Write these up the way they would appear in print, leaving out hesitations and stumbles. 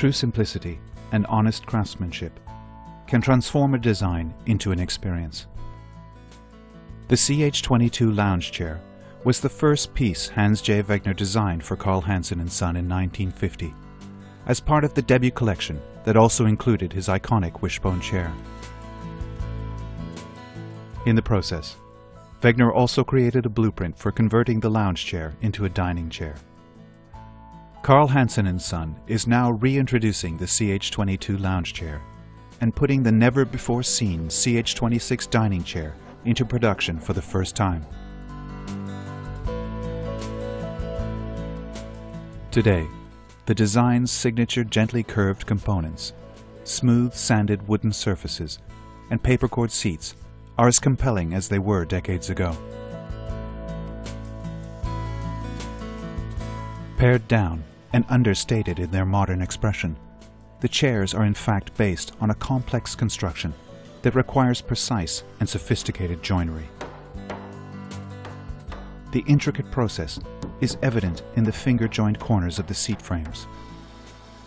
true simplicity and honest craftsmanship can transform a design into an experience. The CH22 lounge chair was the first piece Hans J. Wegner designed for Carl Hansen and Son in 1950, as part of the debut collection that also included his iconic wishbone chair. In the process, Wegner also created a blueprint for converting the lounge chair into a dining chair. Carl Hansen and Son is now reintroducing the CH22 lounge chair and putting the never-before-seen CH26 dining chair into production for the first time. Today, the design's signature gently curved components, smooth sanded wooden surfaces, and papercord seats are as compelling as they were decades ago. Pared down and understated in their modern expression, the chairs are in fact based on a complex construction that requires precise and sophisticated joinery. The intricate process is evident in the finger-joined corners of the seat frames,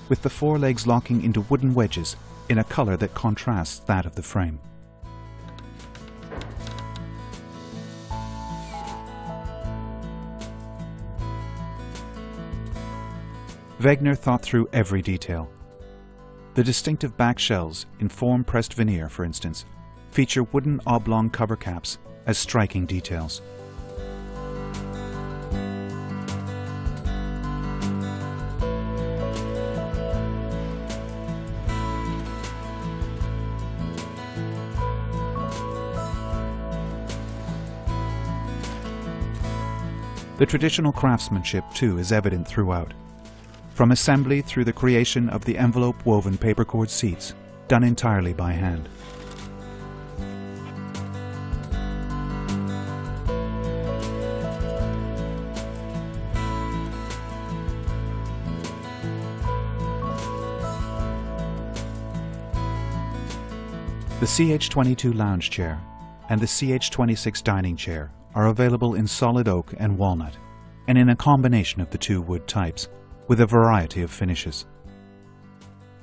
with the forelegs locking into wooden wedges in a color that contrasts that of the frame. Wegner thought through every detail. The distinctive back shells in form-pressed veneer, for instance, feature wooden oblong cover caps as striking details. The traditional craftsmanship, too, is evident throughout, from assembly through the creation of the envelope-woven papercord seats, done entirely by hand. The CH22 lounge chair and the CH26 dining chair are available in solid oak and walnut, and in a combination of the two wood types, with a variety of finishes.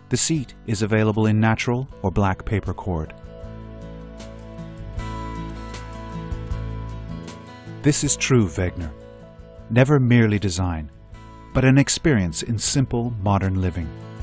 The seat is available in natural or black paper cord. This is true Wegner, never merely design, but an experience in simple modern living.